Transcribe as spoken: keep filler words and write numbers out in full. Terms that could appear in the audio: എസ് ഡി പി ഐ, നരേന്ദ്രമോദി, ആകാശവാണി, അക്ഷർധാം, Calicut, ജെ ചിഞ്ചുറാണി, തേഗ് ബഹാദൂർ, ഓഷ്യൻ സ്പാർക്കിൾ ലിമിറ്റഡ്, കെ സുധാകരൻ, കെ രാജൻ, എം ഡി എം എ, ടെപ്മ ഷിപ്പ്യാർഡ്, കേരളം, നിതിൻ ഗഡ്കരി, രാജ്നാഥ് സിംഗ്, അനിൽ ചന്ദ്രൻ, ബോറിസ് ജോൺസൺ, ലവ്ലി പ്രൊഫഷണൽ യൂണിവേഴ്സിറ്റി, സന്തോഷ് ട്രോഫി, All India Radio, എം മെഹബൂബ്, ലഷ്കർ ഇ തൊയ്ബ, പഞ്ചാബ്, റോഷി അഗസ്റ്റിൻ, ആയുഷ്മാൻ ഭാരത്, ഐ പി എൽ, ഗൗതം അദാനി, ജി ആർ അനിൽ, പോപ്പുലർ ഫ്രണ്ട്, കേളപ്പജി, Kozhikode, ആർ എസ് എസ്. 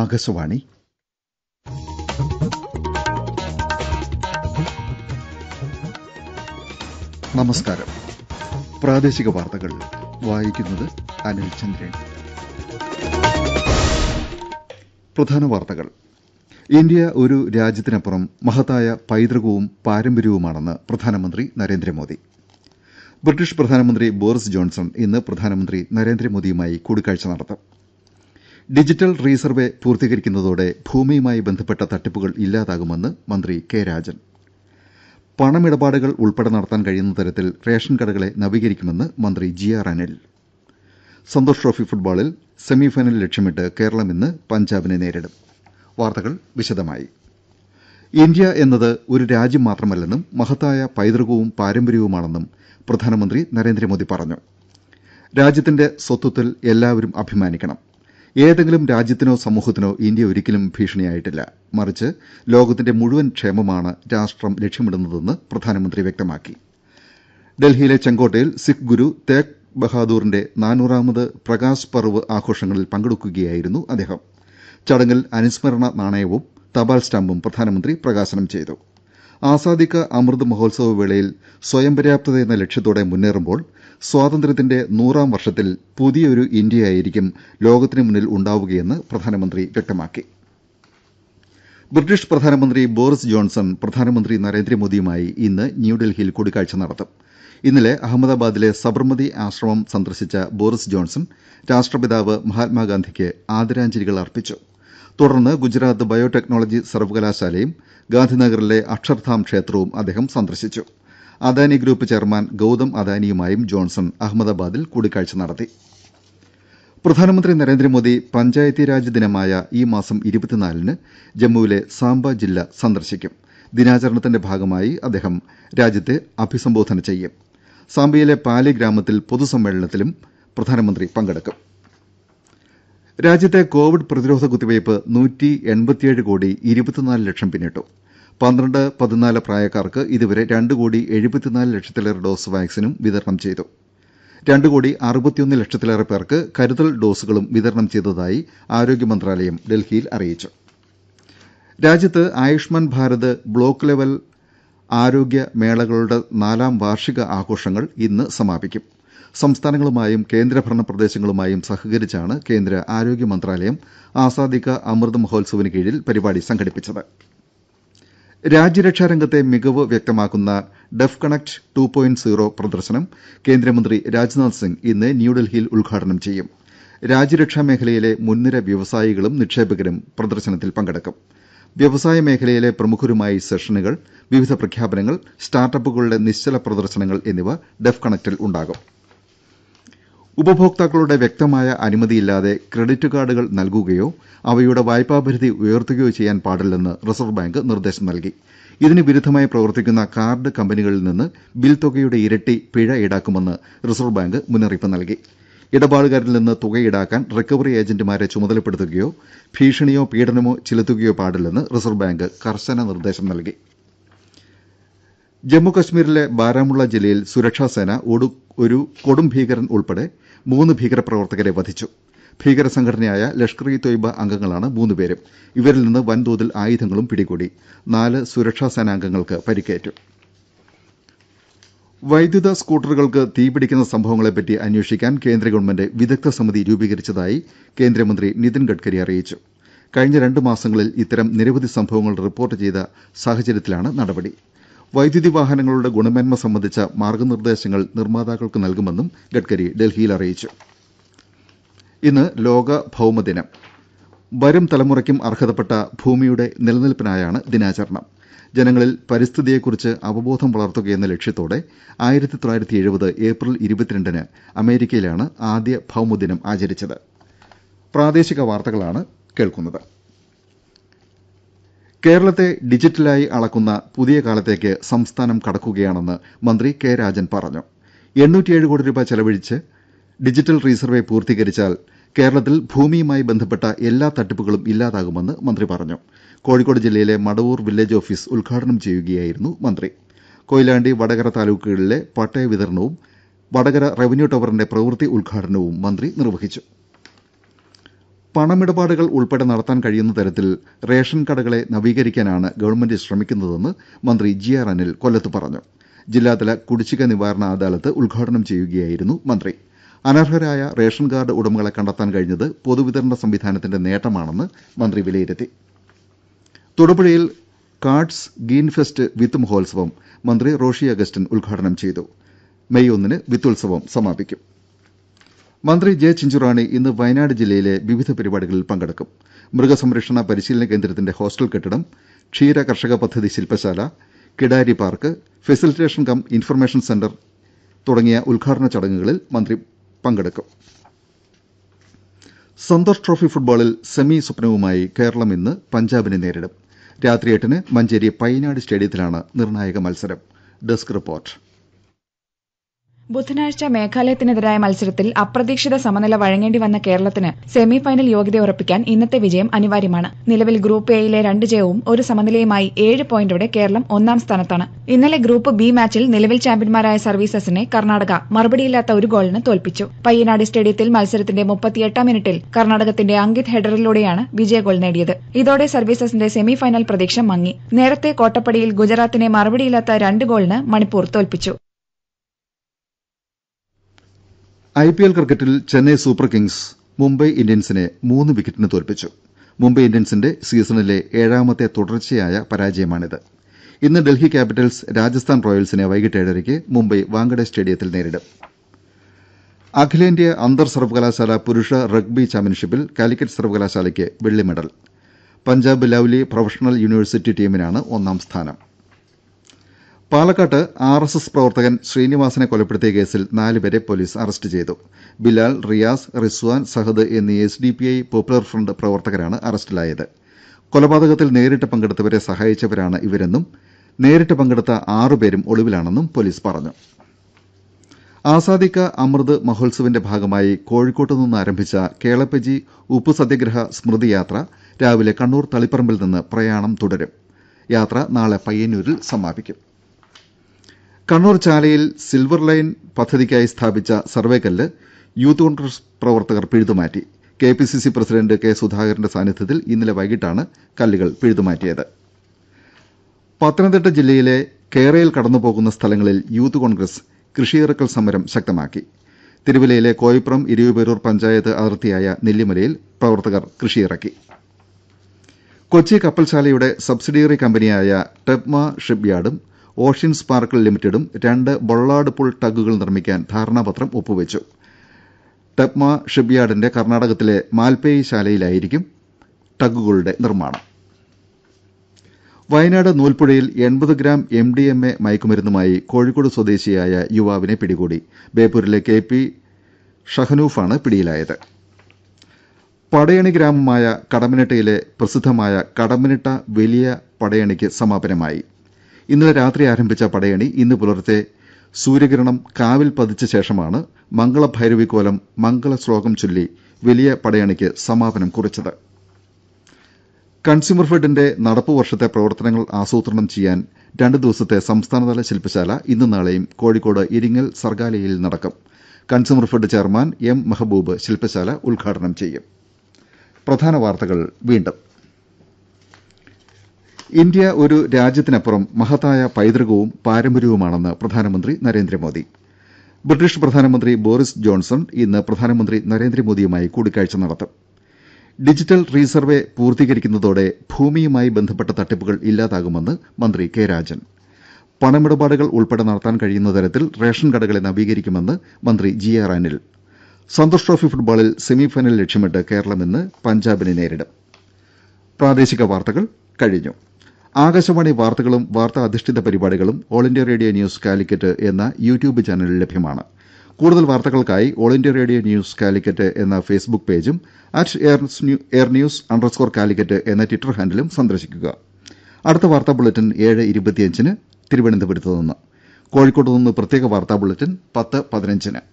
ആകാശവാണി. നമസ്കാരം. പ്രാദേശിക വാർത്തകൾ വായിക്കുന്നത് അനിൽ ചന്ദ്രൻ. പ്രധാന വാർത്തകൾ. ഇന്ത്യ ഒരു രാജ്യത്തിനപ്പുറം മഹത്തായ പൈതൃകവും പാരമ്പര്യവുമാണെന്ന് പ്രധാനമന്ത്രി നരേന്ദ്രമോദി. ബ്രിട്ടീഷ് പ്രധാനമന്ത്രി ബോറിസ് ജോൺസൺ ഇന്ന് പ്രധാനമന്ത്രി നരേന്ദ്രമോദിയുമായി കൂടിക്കാഴ്ച നടത്തും. ഡിജിറ്റൽ റീസർവേ പൂർത്തീകരിക്കുന്നതോടെ ഭൂമിയുമായി ബന്ധപ്പെട്ട തട്ടിപ്പുകൾ ഇല്ലാതാകുമെന്ന് മന്ത്രി കെ രാജൻ. പണമിടപാടുകൾ ഉൾപ്പെടെ നടത്താൻ കഴിയുന്ന തരത്തിൽ റേഷൻ കടകളെ നവീകരിക്കുമെന്ന് മന്ത്രി ജി ആർ അനിൽ. സന്തോഷ് ട്രോഫി ഫുട്ബോളിൽ സെമിഫൈനൽ ലക്ഷ്യമിട്ട് കേരളം ഇന്ന് പഞ്ചാബിനെ നേരിടും. വാർത്തകൾ വിശദമായി. ഇന്ത്യ എന്നത് ഒരു രാജ്യം മാത്രമല്ലെന്നും മഹത്തായ പൈതൃകവും പാരമ്പര്യവുമാണെന്നും പ്രധാനമന്ത്രി നരേന്ദ്രമോദി പറഞ്ഞു. രാജ്യത്തിന്റെ സ്വത്വത്തിൽ എല്ലാവരും അഭിമാനിക്കണം. ഏതെങ്കിലും രാജ്യത്തിനോ സമൂഹത്തിനോ ഇന്ത്യ ഒരിക്കലും ഭീഷണിയായിട്ടില്ല. മറിച്ച് ലോകത്തിന്റെ മുഴുവൻ ക്ഷേമമാണ് രാഷ്ട്രം ലക്ഷ്യമിടുന്നതെന്ന് പ്രധാനമന്ത്രി വ്യക്തമാക്കി. ഡൽഹിയിലെ ചെങ്കോട്ടയിൽ സിഖ് ഗുരു തേഗ് ബഹാദൂറിന്റെ നാനൂറാമത് പ്രകാശ് പർവ് ആഘോഷങ്ങളിൽ പങ്കെടുക്കുകയായിരുന്നു അദ്ദേഹം. ചടങ്ങിൽ അനുസ്മരണ നാണയവും തപാൽ സ്റ്റാമ്പും പ്രധാനമന്ത്രി പ്രകാശനം ചെയ്തു. ആസാദി കാ അമൃത് മഹോത്സവ വേളയിൽ സ്വയം പര്യാപ്തത എന്ന ലക്ഷ്യത്തോടെ മുന്നേറുമ്പോൾ സ്വാതന്ത്ര്യത്തിന്റെ നൂറാം വർഷത്തിൽ പുതിയൊരു ഇന്ത്യയായിരിക്കും ലോകത്തിന് മുന്നിൽ ഉണ്ടാവുകയെന്ന് പ്രധാനമന്ത്രി വ്യക്തമാക്കി. ബ്രിട്ടീഷ് പ്രധാനമന്ത്രി ബോറിസ് ജോൺസൺ പ്രധാനമന്ത്രി നരേന്ദ്രമോദിയുമായി ഇന്ന് ന്യൂഡൽഹിയിൽ കൂടിക്കാഴ്ച നടത്തും. ഇന്നലെ അഹമ്മദാബാദിലെ സബർമതി ആശ്രമം സന്ദർശിച്ച ബോറിസ് ജോൺസൺ രാഷ്ട്രപിതാവ് മഹാത്മാഗാന്ധിക്ക് ആദരാഞ്ജലികൾ അർപ്പിച്ചു. തുടർന്ന് ഗുജറാത്ത് ബയോടെക്നോളജി സർവകലാശാലയും ഗാന്ധിനഗറിലെ അക്ഷർധാം ക്ഷേത്രവും അദ്ദേഹം സന്ദർശിച്ചു. അദാനി ഗ്രൂപ്പ് ചെയർമാൻ ഗൗതം അദാനിയുമായും ജോൺസൺ അഹമ്മദാബാദിൽ കൂടിക്കാഴ്ച നടത്തി. പ്രധാനമന്ത്രി നരേന്ദ്രമോദി പഞ്ചായത്തീരാജ് ദിനമായ ഈ മാസം ഇരുപത്തിനാലിന് ജമ്മുവിലെ സാംബ ജില്ല സന്ദർശിക്കും. ദിനാചരണത്തിന്റെ ഭാഗമായി അദ്ദേഹം രാജ്യത്തെ അഭിസംബോധന ചെയ്യും. സാംബയിലെ പാലി ഗ്രാമത്തിൽ പൊതുസമ്മേളനത്തിലും പ്രധാനമന്ത്രി പങ്കെടുക്കും. രാജ്യത്തെ കോവിഡ് പ്രതിരോധ കുത്തിവയ്പ് നൂറ്റി എൺപത്തിയേഴ് കോടി ഇരുപത്തിനാല് ലക്ഷം പിന്നിട്ടു. പന്ത്രണ്ട് പതിനാല് പ്രായക്കാർക്ക് ഇതുവരെ രണ്ട് കോടി എഴുപത്തിനാല് ലക്ഷത്തിലേറെ ഡോസ് വാക്സിനും വിതരണം ചെയ്തു. രണ്ട് കോടി അറുപത്തിയൊന്ന് ലക്ഷത്തിലേറെ പേർക്ക് കരുതൽ ഡോസുകളും വിതരണം ചെയ്തതായി ആരോഗ്യ മന്ത്രാലയം ഡൽഹിയിൽ അറിയിച്ചു. രാജ്യത്ത് ആയുഷ്മാൻ ഭാരത് ബ്ലോക്ക് ലെവൽ ആരോഗ്യ മേളകളുടെ നാലാം വാർഷിക ആഘോഷങ്ങൾ ഇന്ന് സമാപിക്കും. സംസ്ഥാനങ്ങളുമായും കേന്ദ്രഭരണ പ്രദേശങ്ങളുമായും സഹകരിച്ചാണ് കേന്ദ്ര ആരോഗ്യ മന്ത്രാലയം ആസാദി കാ അമൃത് മഹോത്സവിന് കീഴിൽ പരിപാടി സംഘടിപ്പിച്ചത്. രാജ്യരക്ഷാ രംഗത്തെ മികവ് വ്യക്തമാക്കുന്ന def connect two point zero പ്രദർശനം കേന്ദ്രമന്ത്രി രാജ്നാഥ് സിംഗ് ഇന്ന് ന്യൂഡൽഹിയിൽ ഉദ്ഘാടനം ചെയ്യും. രാജ്യരക്ഷാ മേഖലയിലെ മുൻനിര വ്യവസായികളും നിക്ഷേപകരും പ്രദർശനത്തിൽ പങ്കെടുക്കും. വ്യവസായ മേഖലയിലെ പ്രമുഖരുമായി സെഷനുകൾ, വിവിധ പ്രഖ്യാപനങ്ങൾ, സ്റ്റാർട്ടപ്പുകളുടെ നിശ്ചല പ്രദർശനങ്ങൾ എന്നിവ ഡെഫ് കണക്റ്റിൽ ഉണ്ടാകും. ഉപഭോക്താക്കളുടെ വ്യക്തമായ അനുമതിയില്ലാതെ ക്രെഡിറ്റ് കാർഡുകൾ നൽകുകയോ അവയുടെ വായ്പാപരിധി ഉയർത്തുകയോ ചെയ്യാൻ പാടില്ലെന്ന് റിസർവ് ബാങ്ക് നിർദ്ദേശം നൽകി. ഇതിന് വിരുദ്ധമായി പ്രവർത്തിക്കുന്ന കാർഡ് കമ്പനികളിൽ നിന്ന് ബിൽ തുകയുടെ ഇരട്ടി പിഴ ഈടാക്കുമെന്ന് റിസർവ് ബാങ്ക് മുന്നറിയിപ്പ് നൽകി. ഇടപാടുകാരിൽ നിന്ന് തുക ഈടാക്കാൻ റിക്കവറി ഏജന്റുമാരെ ചുമതലപ്പെടുത്തുകയോ ഭീഷണിയോ പീഡനമോ ചെലുത്തുകയോ പാടില്ലെന്ന് റിസർവ് ബാങ്ക് കർശന നിർദ്ദേശം നൽകി. ജമ്മുകശ്മീരിലെ ബാരാമുള്ള ജില്ലയിൽ സുരക്ഷാസേന ഒരു കൊടും ഭീകരൻ ഉൾപ്പെടെ മൂന്ന് ഭീകരപ്രവർത്തകരെ വധിച്ചു. ഭീകര സംഘടനയായ ലഷ്കർ ഇ തൊയ്ബ അംഗങ്ങളാണ് മൂന്നുപേരും. ഇവരിൽ നിന്ന് വൻതോതിൽ ആയുധങ്ങളും പിടികൂടി. നാല് സുരക്ഷാസേനാംഗങ്ങൾക്ക് പരിക്കേറ്റു. വൈദ്യുത സ്കൂട്ടറുകൾക്ക് തീപിടിക്കുന്ന സംഭവങ്ങളെപ്പറ്റി അന്വേഷിക്കാൻ കേന്ദ്ര ഗവൺമെന്റ് വിദഗ്ദ്ധ സമിതി രൂപീകരിച്ചതായി കേന്ദ്രമന്ത്രി നിതിൻ ഗഡ്കരി അറിയിച്ചു. കഴിഞ്ഞ രണ്ട് മാസങ്ങളിൽ ഇത്തരം നിരവധി സംഭവങ്ങൾ റിപ്പോർട്ട് ചെയ്ത സാഹചര്യത്തിലാണ് നടപടി. വൈദ്യുതി വാഹനങ്ങളുടെ ഗുണമേന്മ സംബന്ധിച്ച മാർഗ്ഗനിർദ്ദേശങ്ങൾ നിർമ്മാതാക്കൾക്ക് നൽകുമെന്നും ഗഡ്കരി ഡൽഹിയിൽ അറിയിച്ചു. ഇന്ന് ലോക ഭൌമദിനം. വരും തലമുറയ്ക്കും അർഹതപ്പെട്ട ഭൂമിയുടെ നിലനിൽപ്പിനായാണ് ദിനാചരണം. ജനങ്ങളിൽ പരിസ്ഥിതിയെക്കുറിച്ച് അവബോധം വളർത്തുകയെന്ന ലക്ഷ്യത്തോടെ ആയിരത്തി തൊള്ളായിരത്തി എഴുപത് ഏപ്രിൽ ഇരുപത്തിരണ്ടിന് അമേരിക്കയിലാണ് ആദ്യ ഭൌമദിനം ആചരിച്ചത്. പ്രാദേശിക വാർത്തകളാണ് കേൾക്കുന്നത്. കേരളത്തെ ഡിജിറ്റലായി അളക്കുന്ന പുതിയ കാലത്തേക്ക് സംസ്ഥാനം കടക്കുകയാണെന്ന് മന്ത്രി കെ രാജൻ പറഞ്ഞു. എണ്ണൂറ്റിയേഴ് കോടി രൂപ ചെലവഴിച്ച് ഡിജിറ്റൽ റീസർവേ പൂർത്തീകരിച്ചാൽ കേരളത്തിൽ ഭൂമിയുമായി ബന്ധപ്പെട്ട എല്ലാ തട്ടിപ്പുകളും ഇല്ലാതാകുമെന്ന് മന്ത്രി പറഞ്ഞു. കോഴിക്കോട് ജില്ലയിലെ മടവൂർ വില്ലേജ് ഓഫീസ് ഉദ്ഘാടനം ചെയ്യുകയായിരുന്നു മന്ത്രി. കൊയിലാണ്ടി വടകര താലൂക്കുകളിലെ പട്ടയ വിതരണവും വടകര റവന്യൂ ടവറിന്റെ പ്രവൃത്തി ഉദ്ഘാടനവും മന്ത്രി നിർവഹിച്ചു. പണമിടപാടുകൾ ഉൾപ്പെടെ നടത്താൻ കഴിയുന്ന തരത്തിൽ റേഷൻ കടകളെ നവീകരിക്കാനാണ് ഗവൺമെന്റ് ശ്രമിക്കുന്നതെന്ന് മന്ത്രി ജി ആർ അനിൽ കൊല്ലത്ത് പറഞ്ഞു. ജില്ലാതല കുടിശ്ശിക നിവാരണ അദാലത്ത് ഉദ്ഘാടനം ചെയ്യുകയായിരുന്നു മന്ത്രി. അനർഹരായ റേഷൻ കാർഡ് ഉടമകളെ കണ്ടെത്താൻ കഴിഞ്ഞത് പൊതുവിതരണ സംവിധാനത്തിന്റെ നേട്ടമാണെന്ന് മന്ത്രി വിലയിരുത്തി. തൊടുപുഴയിൽ കാർഡ്സ് ഗീൻ ഫെസ്റ്റ് വിത്ത് മഹോത്സവം മന്ത്രി റോഷി അഗസ്റ്റിൻ ഉദ്ഘാടനം ചെയ്തു. മെയ് ഒന്നിന് വിത്തുത്സവം സമാപിക്കും. മന്ത്രി ജെ ചിഞ്ചുറാണി ഇന്ന് വയനാട് ജില്ലയിലെ വിവിധ പരിപാടികളിൽ പങ്കെടുക്കും. മൃഗസംരക്ഷണ പരിശീലന കേന്ദ്രത്തിന്റെ ഹോസ്റ്റൽ കെട്ടിടം, ക്ഷീര കർഷക പദ്ധതി ശില്പശാല, കിടാരി park, facilitation cum information centre തുടങ്ങിയ ഉദ്ഘാടന ചടങ്ങുകളിൽ മന്ത്രി പങ്കെടുക്കും. സന്തോഷ് ട്രോഫി ഫുട്ബോളിൽ സെമി സ്വപ്നവുമായി കേരളം ഇന്ന് പഞ്ചാബിനെ നേരിടും. രാത്രി എട്ടിന് മഞ്ചേരി പൈനാട് സ്റ്റേഡിയത്തിലാണ് നിർണായക മത്സരം. Desk report. ബുധനാഴ്ച മേഘാലയത്തിനെതിരായ മത്സരത്തിൽ അപ്രതീക്ഷിത സമനില വഴങ്ങേണ്ടി വന്ന കേരളത്തിന് സെമിഫൈനൽ യോഗ്യത ഉറപ്പിക്കാൻ ഇന്നത്തെ വിജയം അനിവാര്യമാണ്. നിലവിൽ ഗ്രൂപ്പ് എയിലെ രണ്ട് ജയവും ഒരു സമനിലയുമായി ഏഴ് പോയിന്റോടെ കേരളം ഒന്നാം സ്ഥാനത്താണ്. ഇന്നലെ ഗ്രൂപ്പ് ബി മാച്ചിൽ നിലവിൽ ചാമ്പ്യന്മാരായ സർവീസസിനെ കർണാടക മറുപടിയില്ലാത്ത ഒരു ഗോളിന് തോൽപ്പിച്ചു. പയ്യനാട് സ്റ്റേഡിയത്തിൽ മത്സരത്തിന്റെ മുപ്പത്തിയെട്ടാം മിനിറ്റിൽ കർണാടകത്തിന്റെ അങ്കിത് ഹെഡറിലൂടെയാണ് വിജയഗോൾ നേടിയത്. ഇതോടെ സർവീസസിന്റെ സെമിഫൈനൽ പ്രതീക്ഷ മങ്ങി. നേരത്തെ കോട്ടപ്പടിയിൽ ഗുജറാത്തിനെ മറുപടിയില്ലാത്ത രണ്ട് ഗോളിന് മണിപ്പൂർ തോൽപ്പിച്ചു. ഐ പി എൽ ക്രിക്കറ്റിൽ ചെന്നൈ സൂപ്പർ കിങ്സ് മുംബൈ ഇന്ത്യൻസിനെ മൂന്ന് വിക്കറ്റിന് തോൽപ്പിച്ചു. മുംബൈ ഇന്ത്യൻസിന്റെ സീസണിലെ ഏഴാമത്തെ തുടർച്ചയായ പരാജയമാണിത്. ഇന്ന് ഡൽഹി ക്യാപിറ്റൽസ് രാജസ്ഥാൻ റോയൽസിനെ വൈകിട്ട് ഏഴരയ്ക്ക് മുംബൈ വാങ്കഡെ സ്റ്റേഡിയത്തിൽ നേരിടും. അഖിലേന്ത്യാ അന്തർ സർവകലാശാല പുരുഷ റഗ്ബി ചാമ്പ്യൻഷിപ്പിൽ കാലിക്കറ്റ് സർവകലാശാലയ്ക്ക് വെള്ളി medal. പഞ്ചാബ് ലവ്ലി പ്രൊഫഷണൽ യൂണിവേഴ്സിറ്റി ടീമിനാണ് ഒന്നാം സ്ഥാനം. പാലക്കാട്ട് ആർ എസ് എസ് പ്രവർത്തകൻ ശ്രീനിവാസനെ കൊലപ്പെടുത്തിയ കേസിൽ നാലുപേരെ പോലീസ് അറസ്റ്റ് ചെയ്തു. ബിലാൽ, റിയാസ്, റിസ്വാൻ, സഹദ് എന്നീ എസ് ഡി പി ഐ പോപ്പുലർ ഫ്രണ്ട് പ്രവർത്തകരാണ് അറസ്റ്റിലായത്. കൊലപാതകത്തിൽ നേരിട്ട് പങ്കെടുത്തവരെ സഹായിച്ചവരാണ് ഇവരെന്നും നേരിട്ട് പങ്കെടുത്ത ആറുപേരും ഒളിവിലാണെന്നും പോലീസ് പറഞ്ഞു. ആസാദി കാ അമൃത് മഹോത്സവിന്റെ ഭാഗമായി കോഴിക്കോട്ട് നിന്ന് ആരംഭിച്ച കേളപ്പജി ഉപ്പു സത്യാഗ്രഹ സ്മൃതി യാത്ര രാവിലെ കണ്ണൂർ തളിപ്പറമ്പിൽ നിന്ന് പ്രയാണം തുടരും. യാത്ര നാളെ പയ്യന്നൂരിൽ സമാപിക്കും. കണ്ണൂർ ചാലയിൽ സിൽവർ ലൈൻ പദ്ധതിക്കായി സ്ഥാപിച്ച സർവേക്കല്ല് യൂത്ത് കോൺഗ്രസ് പ്രവർത്തകർ പിഴുതുമാറ്റി. K P C C president K സുധാകരന്റെ സാന്നിധ്യത്തിൽ ഇന്നലെ വൈകിട്ടാണ് കല്ലുകൾ പിഴുതുമാറ്റിയത്. പത്തനംതിട്ട ജില്ലയിലെ കേരയിൽ കടന്നുപോകുന്ന സ്ഥലങ്ങളിൽ യൂത്ത് കോൺഗ്രസ് കൃഷിയിറക്കൽ സമരം ശക്തമാക്കി. തിരുവല്ലയിലെ കോയിപ്പുറം ഇരുവേരൂർ പഞ്ചായത്ത് അതിർത്തിയായ നെല്ലിമലയിൽ പ്രവർത്തകർ കൃഷിയിറക്കി. കൊച്ചി കപ്പൽശാലയുടെ സബ്സിഡിയറി കമ്പനിയായ ടെപ്മ ഷിപ്പ്യാർഡും ഓഷ്യൻ സ്പാർക്കിൾ ലിമിറ്റഡും രണ്ട് ബൊള്ളാട് പുൾ ടഗുകൾ നിർമ്മിക്കാൻ ധാരണാപത്രം ഒപ്പുവെച്ചു. ടെപ്മ ഷിപ്പ്യാർഡിന്റെ കർണാടകത്തിലെ മാൽപേയി ശാലയിലായിരിക്കും ടഗുകളുടെ നിർമ്മാണം. വയനാട് നൂൽപ്പുഴയിൽ എൺപത് gram എം ഡി എം എ മയക്കുമരുന്നുമായി കോഴിക്കോട് സ്വദേശിയായ യുവാവിനെ പിടികൂടി. ബേപ്പൂരിലെ കെ പി ഷഹനൂഫാണ് പിടിയിലായത്. പടയണി ഗ്രാമമായ കടമനിട്ടയിലെ പ്രസിദ്ധമായ കടമനിട്ട വലിയ പടയണിക്ക് സമാപനമായി. ഇന്നലെ രാത്രി ആരംഭിച്ച പടയണി ഇന്ന് പുലർച്ചെ സൂര്യകിരണം കാവിൽ പതിച്ച ശേഷമാണ് മംഗള ഭൈരവി കോലം മംഗള ശ്ലോകം ചൊല്ലി വലിയ പടയണിക്ക് സമാപനം കുറിച്ചത്. കൺസ്യൂമർ ഫെഡിന്റെ നടപ്പ് വർഷത്തെ പ്രവർത്തനങ്ങൾ ആസൂത്രണം ചെയ്യാൻ രണ്ടു ദിവസത്തെ സംസ്ഥാനതല ശില്പശാല ഇന്നും നാളെയും കോഴിക്കോട് ഇരിങ്ങൽ സർഗാലയിൽ നടക്കും. Consumer fed chairman എം മെഹബൂബ് ശില്പശാല ഉദ്ഘാടനം ചെയ്യും. പ്രധാന വാർത്തകൾ വീണ്ടും. ഇന്ത്യ ഒരു രാജ്യത്തിനപ്പുറം മഹത്തായ പൈതൃകവും പാരമ്പര്യവുമാണെന്ന് പ്രധാനമന്ത്രി നരേന്ദ്രമോദി. ബ്രിട്ടീഷ് പ്രധാനമന്ത്രി ബോറിസ് ജോൺസൺ ഇന്ന് പ്രധാനമന്ത്രി നരേന്ദ്രമോദിയുമായി കൂടിക്കാഴ്ച നടത്തും. ഡിജിറ്റൽ റീസർവേ പൂർത്തീകരിക്കുന്നതോടെ ഭൂമിയുമായി ബന്ധപ്പെട്ട തട്ടിപ്പുകൾ ഇല്ലാതാകുമെന്ന് മന്ത്രി കെ രാജൻ. പണമിടപാടുകൾ ഉൾപ്പെടെ നടത്താൻ കഴിയുന്ന തരത്തിൽ റേഷൻ കടകളെ നവീകരിക്കുമെന്ന് മന്ത്രി ജി ആർ അനിൽ. സന്തോഷ് ട്രോഫി ഫുട്ബോളിൽ സെമിഫൈനൽ ലക്ഷ്യമിട്ട് കേരളം ഇന്ന് പഞ്ചാബിനെ നേരിടും. പ്രാദേശിക വാർത്തകൾ കഴിഞ്ഞു. ആകാശവാണി വാർത്തകളും വാർത്താ അധിഷ്ഠിത പരിപാടികളും all India radio news Calicut എന്ന യൂട്യൂബ് ചാനലിൽ ലഭ്യമാണ്. കൂടുതൽ വാർത്തകൾക്കായി all India radio news Calicut എന്ന ഫേസ്ബുക്ക് പേജും at air news underscore Calicut എന്ന ട്വിറ്റർ ഹാൻഡിലും സന്ദർശിക്കുക. അടുത്ത വാർത്താ ബുള്ളറ്റിൻ ഏഴ് ഇരുപത്തിയഞ്ചിന് തിരുവനന്തപുരത്ത് നിന്ന്, കോഴിക്കോട്ട് നിന്ന് പ്രത്യേക വാർത്താ ബുള്ളറ്റിൻ പത്ത് പതിനഞ്ചിന്.